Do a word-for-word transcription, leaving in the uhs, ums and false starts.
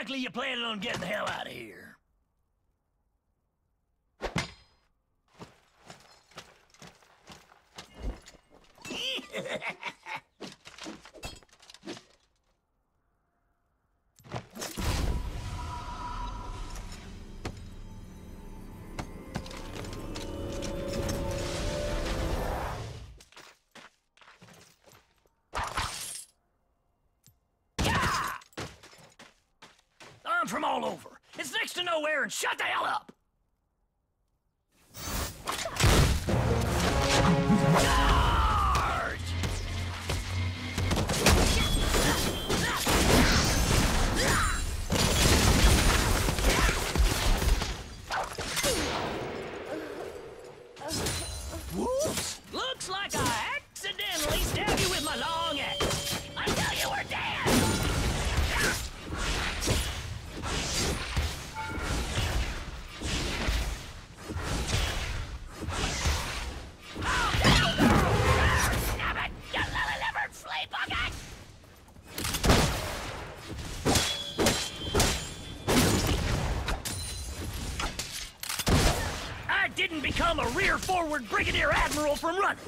likely you're planning on getting the hell out of here. I'm from all over. It's next to nowhere, and shut the hell up! Whoops! Looks like I accidentally stabbed you with my long axe. I tell you we're dead! How dare you! Stop it, you lily-livered flea bucket! I didn't become a rear-forward brigadier admiral from running.